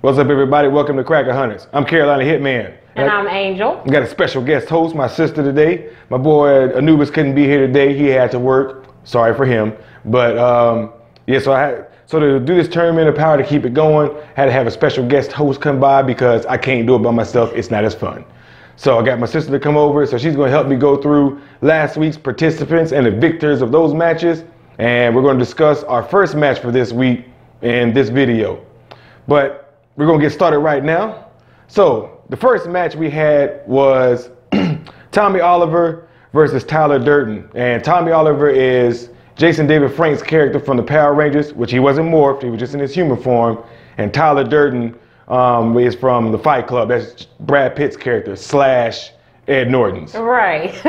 What's up, everybody? Welcome to Kraken Hunters. I'm Carolina Hitman. And I'm Angel. We got a special guest host, my sister today. My boy Anubis couldn't be here today. He had to work. Sorry for him. But yeah, so to do this Tournament of Power, to keep it going, had to have a special guest host come by because I can't do it by myself. It's not as fun. So I got my sister to come over, so she's going to help me go through last week's participants and the victors of those matches. And we're going to discuss our first match for this week in this video. But we're going to get started right now. So the first match we had was Tommy Oliver versus Tyler Durden. And Tommy Oliver is Jason David Frank's character from the Power Rangers, which he wasn't morphed, he was just in his human form. And Tyler Durden is from the Fight Club. That's Brad Pitt's character slash Ed Norton's. Right.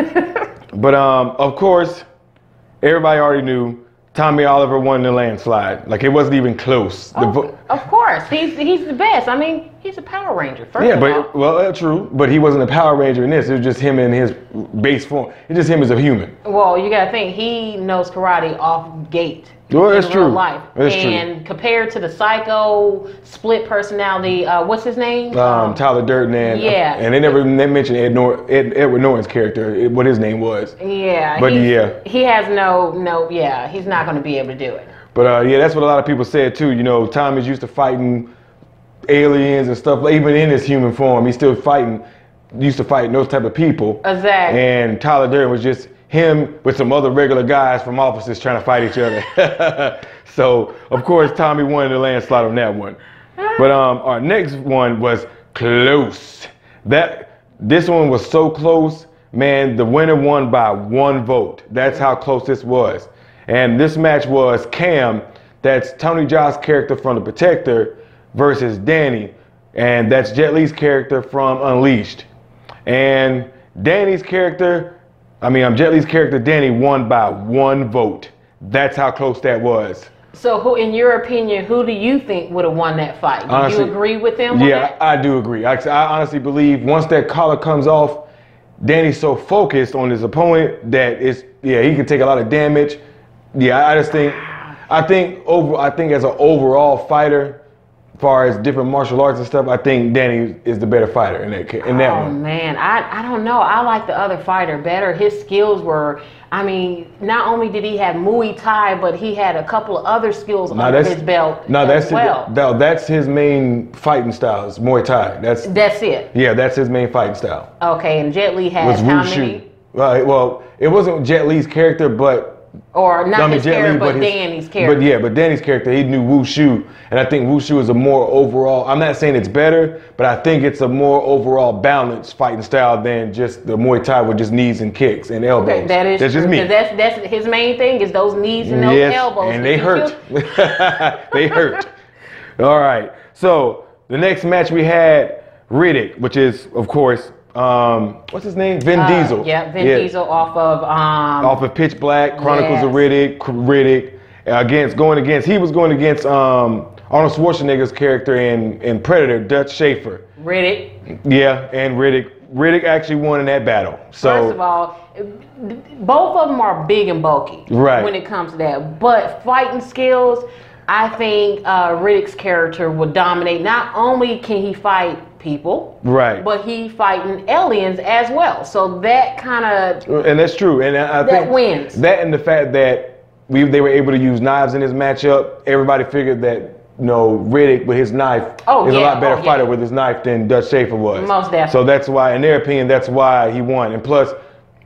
But of course, everybody already knew Tommy Oliver won the landslide. Like, it wasn't even close. Oh, of course, he's the best. I mean, he's a Power Ranger. First of all, well, true. But he wasn't a Power Ranger in this. It was just him in his base form. It's just him as a human. Well, you gotta think he knows karate off gate. Well, that's true. Life. That's and true. Compared to the psycho split personality, what's his name? Tyler Durden. And, yeah. And they mentioned Edward Norton's character, what his name was. Yeah. But yeah, he has no, he's not going to be able to do it. But yeah, that's what a lot of people said too. You know, Tom is used to fighting aliens and stuff. Like, even in his human form, he's still fighting. Used to fighting those type of people. Exactly. And Tyler Durden was just him with some other regular guys from offices trying to fight each other. So, of course, Tommy won the landslide on that one. But our next one was close. This one was so close. Man, the winner won by 1 vote. That's how close this was. And this match was Cam, that's Tony Jaa's character from The Protector, versus Danny, and that's Jet Li's character from Unleashed. And Jet Li's character, Danny, won by 1 vote. That's how close that was. So, who, in your opinion, who do you think would have won that fight? Honestly, you agree with them? Yeah, I do agree. I honestly believe once that collar comes off, Danny's so focused on his opponent that he can take a lot of damage. Yeah, I think as an overall fighter, as far as different martial arts and stuff, I think Danny is the better fighter in that one. Oh man, I don't know. I like the other fighter better. His skills were, I mean, not only did he have Muay Thai, but he had a couple of other skills under his belt. That's his main fighting style is Muay Thai. That's it. Yeah, that's his main fighting style. Okay, and Jet Li has how many? Well, it wasn't Jet Li's character, but. Or not I mean, his character, but Danny's character. But yeah, but Danny's character, he knew wushu, and I think wushu is a more overall. I'm not saying it's better, but I think it's a more overall balanced fighting style than just the Muay Thai with just knees and kicks and elbows. Okay, that's true, just me. That's his main thing is those knees and those elbows. And they hurt. They hurt. All right. So the next match we had Riddick, which is of course. What's his name? Vin Diesel. Yeah, Vin Diesel off of Pitch Black, Chronicles of Riddick. He was going against Arnold Schwarzenegger's character in Predator, Dutch Schaefer. Riddick. Yeah, and Riddick. Riddick actually won in that battle. So first of all, both of them are big and bulky. Right. When it comes to that, but fighting skills, I think Riddick's character will dominate. Not only can he fight people, right, but he fighting aliens as well. So that kind of that's true, and I think wins. That and the fact that they were able to use knives in his matchup, everybody figured that Riddick with his knife is a lot better fighter with his knife than Dutch Schaefer was. Most definitely. So that's why, in their opinion, that's why he won. And plus,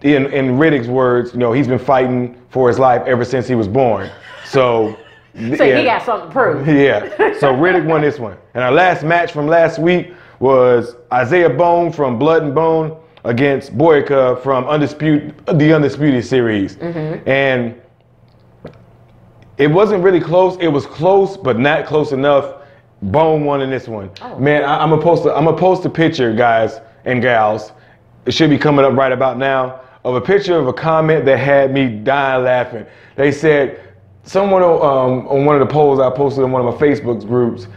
in Riddick's words, he's been fighting for his life ever since he was born. So. He got something to prove. Yeah. So Riddick won this one. And our last match from last week was Isaiah Bone from Blood and Bone against Boyka from the Undisputed series. Mm-hmm. And it wasn't really close. It was close, but not close enough. Bone won in this one. Oh. Man, I'm gonna post a picture, guys and gals. It should be coming up right about now of a picture of a comment that had me dying laughing. They said someone on one of the polls I posted on one of my Facebook groups,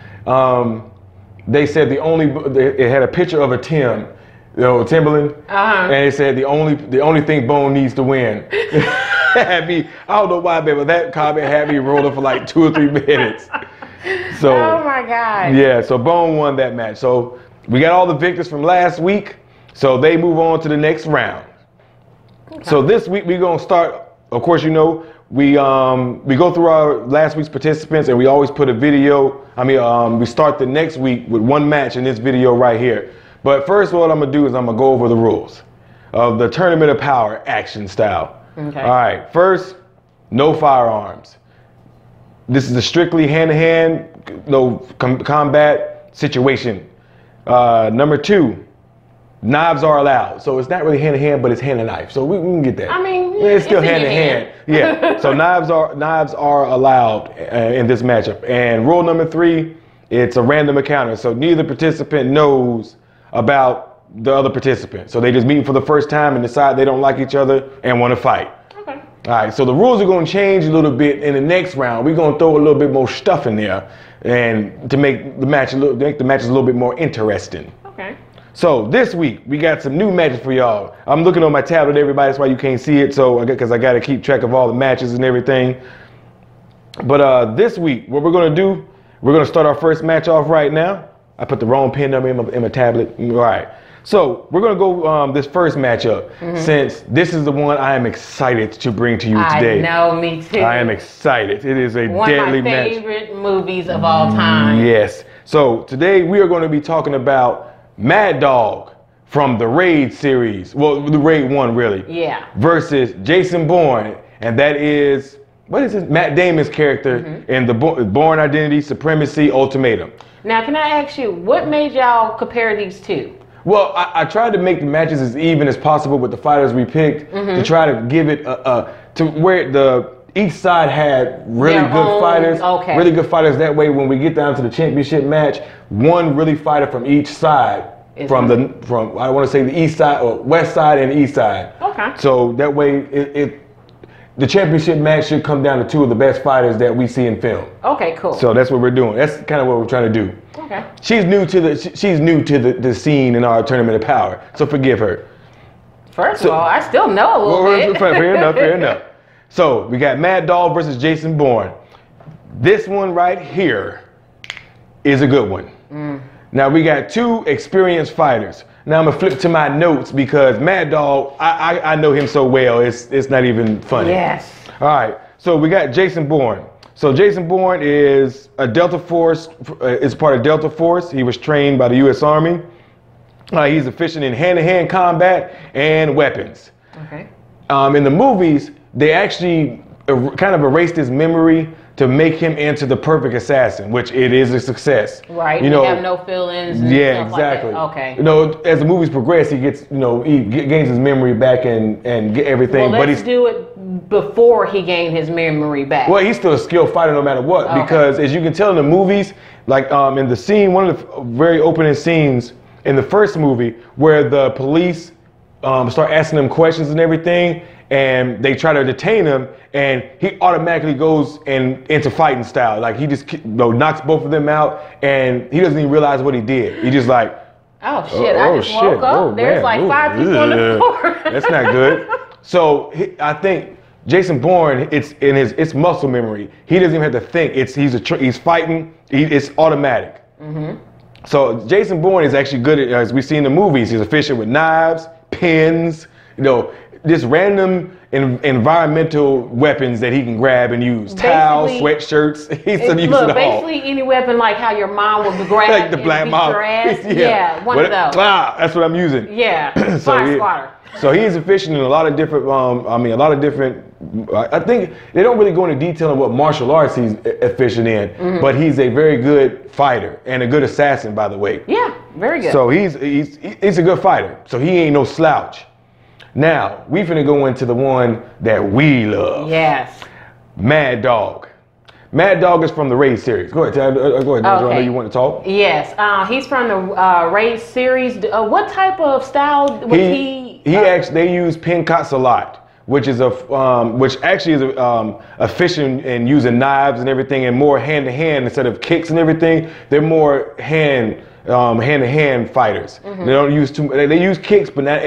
they said it had a picture of a Timberland, uh-huh. And it said the only thing Bone needs to win. I don't know why, but that comment had me rolling for like 2 or 3 minutes. So, oh my God. Yeah, so Bone won that match. So we got all the victors from last week. So they move on to the next round. Okay. So this week we're gonna start. Of course, you know, we go through our last week's participants, and we always put a video. We start the next week with one match in this video right here. But first, what I'm gonna do is I'm gonna go over the rules of the Tournament of Power action style. Okay. All right. First, no firearms. This is a strictly hand-to-hand, no combat situation. Number two, knives are allowed. So it's not really hand-to-hand, but it's hand-to-knife. So we can get that. I mean, it's still hand-to-hand. Yeah. So knives are allowed in this matchup. And rule number three, it's a random encounter. So neither participant knows about the other participant. So they just meet for the first time and decide they don't like each other and want to fight. Okay. All right, so the rules are going to change a little bit in the next round. We're going to throw a little bit more stuff in there and to make the match a little bit more interesting. Okay. So this week we got some new matches for y'all. I'm looking on my tablet, everybody. That's why you can't see it. So because I got to keep track of all the matches and everything. But this week, what we're going to do, we're going to start our first match off right now. I put the wrong pin number in my tablet. All right. So we're gonna go this first matchup, since this is the one I am excited to bring to you today. I know, me too. I am excited. It is a deadly match. One of my favorite movies of all time. Yes. So today we are going to be talking about Mad Dog from the Raid series, well, the Raid 1 really. Yeah. Versus Jason Bourne, and that is Matt Damon's character in The Bourne Identity, Supremacy, Ultimatum. Now, can I ask you, what made y'all compare these two? Well, I tried to make the matches as even as possible with the fighters we picked to try to give it to where each side had really good fighters, really good fighters. That way, when we get down to the championship match, one really fighter from each side, from I want to say the east side or west side and east side. Okay. So that way, the championship match should come down to two of the best fighters that we see in film. Okay, cool. So that's what we're doing. That's kind of what we're trying to do. Okay. She's new to the scene in our Tournament of Power, so forgive her. First of all, I still know a little bit. Fair enough. So we got Mad Dog versus Jason Bourne. This one right here is a good one. Now we got two experienced fighters. Now I'm gonna flip to my notes because Mad Dog, I know him so well, it's not even funny. Yes. All right, so we got Jason Bourne. So Jason Bourne is a Delta Force, is part of Delta Force. He was trained by the U.S. Army. He's efficient in hand-to-hand combat and weapons. Okay. In the movies, they actually kind of erased his memory to make him into the perfect assassin, which it is a success. Right. You know, have no feelings. Yeah, exactly. Like that. Okay. You know, as the movies progress, he gets, you know, he gains his memory back and get everything. Well, let's do it before he gained his memory back. Well, he's still a skilled fighter no matter what, because as you can tell in the movies, like in the scene, one of the very opening scenes in the first movie, where the police start asking him questions and everything, and they try to detain him, and he automatically goes into fighting style. Like he just knocks both of them out, and he doesn't even realize what he did. He just like, oh shit, I just woke up. Oh, there's five people on the floor. That's not good. So I think Jason Bourne, it's muscle memory. He doesn't even have to think. He's fighting. It's automatic. So Jason Bourne is actually good at, as we see in the movies. He's efficient with knives, pins, you know, just random environmental weapons that he can grab and use. Basically, towels, sweatshirts. He's to use it all. Basically any weapon like how your mom would grab like the black mom. Yeah, one of those. That's what I'm using. Yeah. So he's efficient in a lot of different. I think they don't really go into detail on what martial arts he's efficient in, but he's a very good fighter and a good assassin, by the way. Yeah, very good. So he's a good fighter. So he ain't no slouch. Now, we finna go into the one that we love. Yes. Mad Dog. Mad Dog is from the Raid series. Go ahead, Deirdre, I know you want to talk. Yes, he's from the Raid series. What type of style was he? They use pin cuts a lot, which is efficient in using knives and everything, and more hand to hand instead of kicks and everything. They're more hand to hand fighters. They don't use they use kicks, but not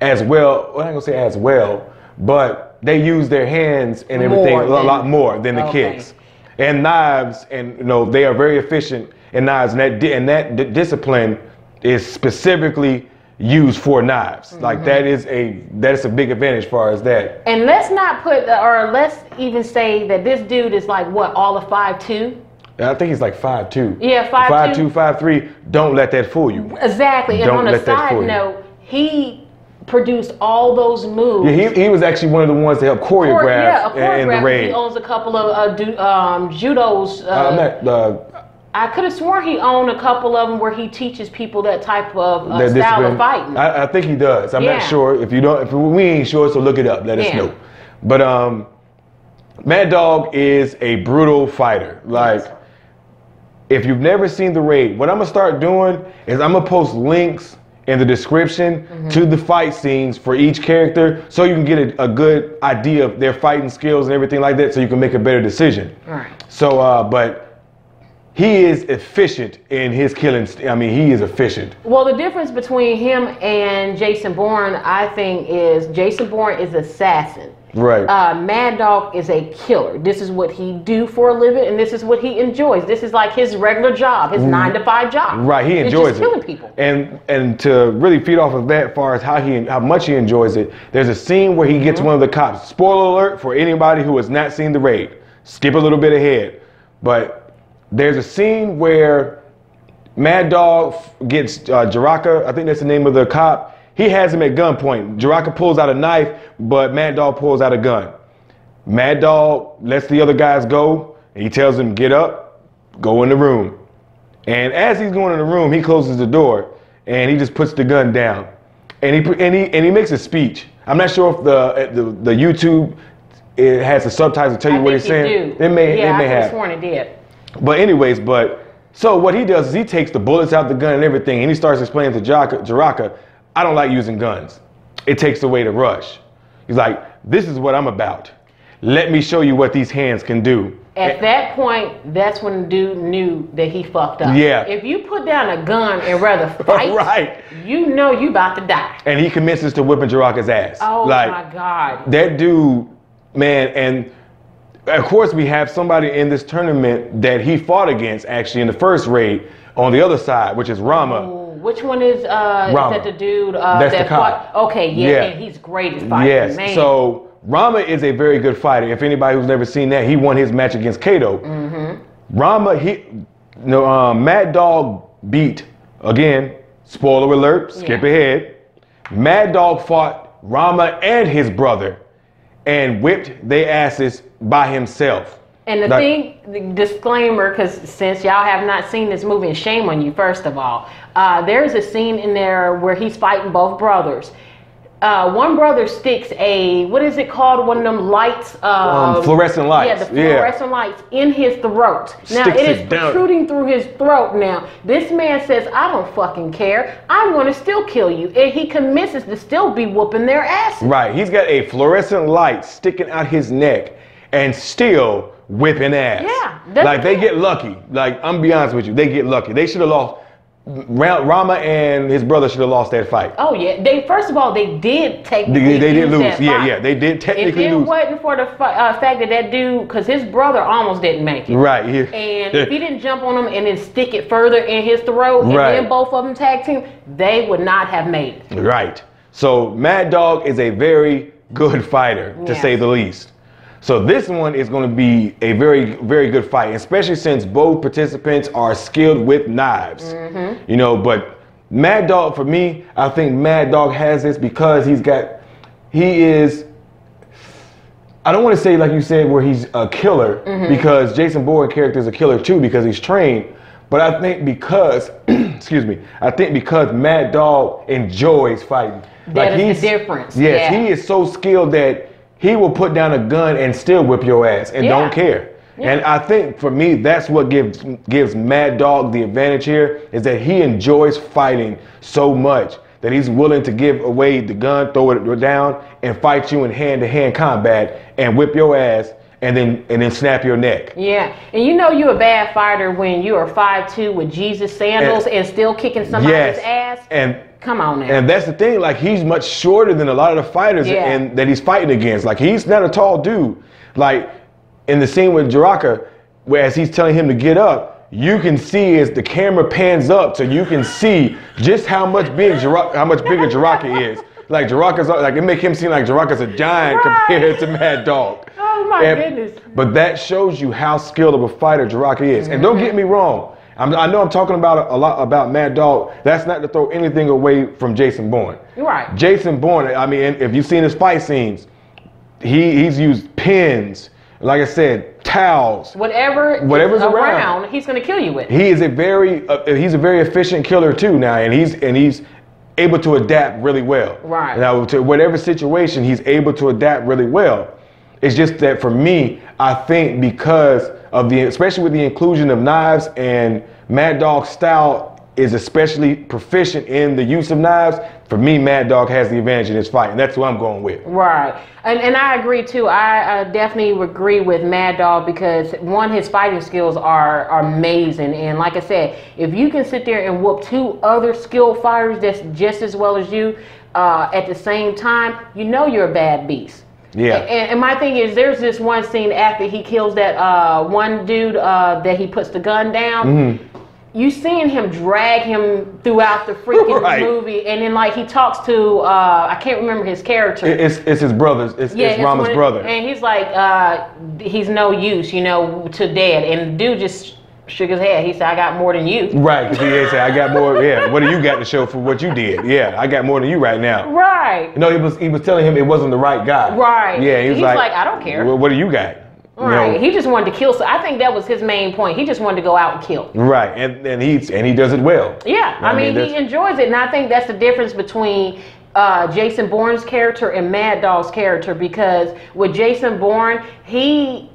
as well, I'm not gonna say as well, but they use their hands and everything a lot more than the kicks. and knives, and you know they are very efficient in knives, and that discipline is specifically used for knives. Mm-hmm. Like that is a big advantage as far as that. And let's not put, or let's even say that this dude is like what, all of 5'2"? I think he's like 5'2". Yeah, 5'2", 5'3". Don't let that fool you. Exactly. And on a side note, he produced all those moves. Yeah, he was actually one of the ones to help choreograph in The Raid. He owns a couple of judos. I could have sworn he owned a couple of them where he teaches people that type of style of fighting. I think he does. I'm not sure. If you don't, if we ain't sure, so look it up. Let us know. But Mad Dog is a brutal fighter. Like, if you've never seen The Raid, what I'm gonna start doing is I'm gonna post links in the description to the fight scenes for each character, so you can get a good idea of their fighting skills and everything like that, so you can make a better decision. All right. So, but he is efficient in his killing. I mean, he is efficient. Well, the difference between him and Jason Bourne, I think, is Jason Bourne is assassin. Right. Mad Dog is a killer. This is what he do for a living, and this is what he enjoys. This is like his regular job, his 9-to-5 job. Right. He enjoys it. It's just killing people. And to really feed off of that, far as how much he enjoys it, there's a scene where he gets one of the cops. Spoiler alert for anybody who has not seen The Raid. Skip a little bit ahead, but there's a scene where Mad Dog gets Jiraka, I think that's the name of the cop. He has him at gunpoint. Jiraka pulls out a knife, but Mad Dog pulls out a gun. Mad Dog lets the other guys go, and he tells them, get up, go in the room. And as he's going in the room, he closes the door, and he just puts the gun down. And he makes a speech. I'm not sure if the YouTube, it has the subtitles to tell you what he's saying. It may have. Yeah, I could have sworn it did. But anyways, so what he does is he takes the bullets out the gun and everything, and he starts explaining to Jiraka, I don't like using guns. It takes away the rush. He's like, this is what I'm about. Let me show you what these hands can do. At that point, that's when the dude knew that he fucked up. Yeah. If you put down a gun and rather fight, you know you about to die. And he commences to whipping Jiraka's ass. Oh, like, my God. That dude, man, and of course, we have somebody in this tournament that he fought against, actually, in the first raid on the other side, which is Rama. Ooh, which one is Rama. Is that the dude? That's that the cop. Okay, yeah, and he's great at fighting, man. So Rama is a very good fighter. If anybody who's never seen that, he won his match against Kato. Rama, Mad Dog beat, again, spoiler alert, skip ahead. Mad Dog fought Rama and his brother and whipped their asses by himself. And the disclaimer, because since y'all have not seen this movie, and shame on you, first of all, there's a scene in there where he's fighting both brothers. One brother sticks a, what is it called? One of them lights. Fluorescent lights. Yeah, the fluorescent lights in his throat. Now, it is protruding through his throat now. This man says, I don't fucking care. I'm going to still kill you. And he commences to still be whooping their asses. Right. He's got a fluorescent light sticking out his neck and still whipping ass. Yeah. Like, they get lucky. Like, I'm going to be honest with you. They get lucky. They should have lost. Rama and his brother should have lost that fight. Oh yeah, they first of all they did technically lose. Yeah, they did technically lose. If it wasn't for the fact that dude, because his brother almost didn't make it. Right. Yeah. And if he didn't jump on him and then stick it further in his throat, and then both of them tag team, they would not have made it. Right. So Mad Dog is a very good fighter, to say the least. So this one is going to be a very, very good fight, especially since both participants are skilled with knives. You know, but Mad Dog, for me, I think Mad Dog has this because he is, I don't want to say, like you said, where he's a killer, because Jason Bourne's character is a killer too because he's trained. But I think because, excuse me, I think because Mad Dog enjoys fighting. That is the difference. Yes, he is so skilled that he will put down a gun and still whip your ass and don't care. And I think for me, that's what gives Mad Dog the advantage here, is that he enjoys fighting so much that he's willing to give away the gun, throw it down, and fight you in hand-to-hand combat and whip your ass and then snap your neck. Yeah, and you know you're a bad fighter when you are 5'2" with Jesus sandals and still kicking somebody's ass. Come on now. And that's the thing, like, he's much shorter than a lot of the fighters that he's fighting against. Like, he's not a tall dude. Like, in the scene with Jiraka, whereas he's telling him to get up, you can see as the camera pans up, so you can see just how much big how much bigger Jiraka is. Like Jiraka's, like it make him seem like Jiraka's a giant compared to Mad Dog. Oh my goodness! But that shows you how skilled of a fighter Jiraka is. And don't get me wrong, I know I'm talking about a lot about Mad Dog. That's not to throw anything away from Jason Bourne. You're right. Jason Bourne. I mean, if you've seen his fight scenes, he's used pins. Like I said, towels. Whatever's around, he's gonna kill you with. He is a very, he's a very efficient killer too now, and he's able to adapt really well. Right. Now to whatever situation, he's able to adapt really well. It's just that for me, I think because of the, especially with the inclusion of knives, and Mad Dog's style is especially proficient in the use of knives. For me, Mad Dog has the advantage in this fight, and that's what I'm going with. Right, and I agree too. I definitely agree with Mad Dog because one, his fighting skills are amazing, and like I said, if you can sit there and whoop two other skilled fighters that's just as well as you at the same time, you know you're a bad beast. Yeah. And my thing is, there's this one scene after he kills that one dude that he puts the gun down. Mm-hmm. You seeing him drag him throughout the freaking movie, and then like he talks to I can't remember his character. It's his brother. It's Rama's brother. And he's like, he's no use, you know, to dad. And the dude just shook his head. He said, "I got more than you." Right. He said, "I got more." Yeah. What do you got to show for what you did? Yeah, I got more than you right now. Right. No, he was telling him it wasn't the right guy. Right. Yeah. He's like, "I don't care." Well, what do you got? Right, he just wanted to kill. So I think that was his main point. He just wanted to go out and kill. Right, and he does it well. Yeah, I mean he enjoys it, and I think that's the difference between Jason Bourne's character and Mad Dog's character, because with Jason Bourne, he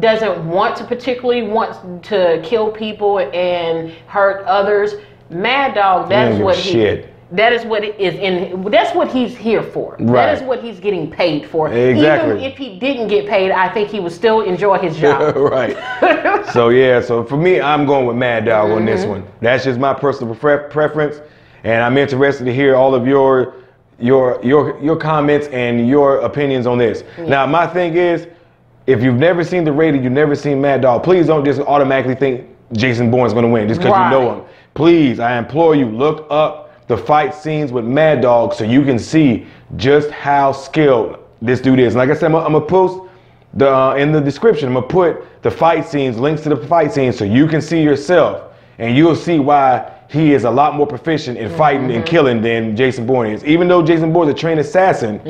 doesn't want to kill people and hurt others. Mad Dog, that's what he's here for. Right. That is what he's getting paid for. Exactly. Even if he didn't get paid, I think he would still enjoy his job. Right. So for me, I'm going with Mad Dog on this one. That's just my personal preference, and I'm interested to hear all of your comments and your opinions on this. Yeah. Now, my thing is, if you've never seen The Raid, you've never seen Mad Dog, please don't just automatically think Jason Bourne's going to win just because you know him. Please, I implore you, look up the fight scenes with Mad Dog so you can see just how skilled this dude is. Like I said, I'm gonna post the in the description, I'm gonna put the fight scenes, links to the fight scenes, so you can see yourself, and you'll see why he is a lot more proficient in fighting and killing than Jason Bourne is. Even though Jason Bourne's a trained assassin,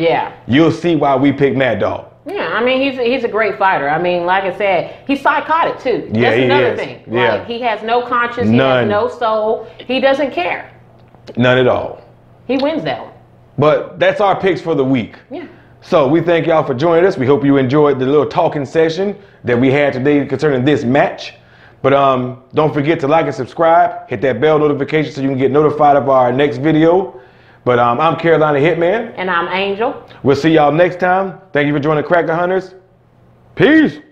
you'll see why we picked Mad Dog. Yeah, I mean, he's a great fighter. I mean, like I said, he's psychotic too. Yeah, that's another thing. Yeah. Like, he has no conscience, None. He has no soul, he doesn't care. None at all. He wins that one. But that's our picks for the week. Yeah. So we thank y'all for joining us. We hope you enjoyed the little talking session that we had today concerning this match. But don't forget to like and subscribe. Hit that bell notification so you can get notified of our next video. But I'm Carolina Hitman. And I'm Angel. We'll see y'all next time. Thank you for joining Kraken Hunters. Peace.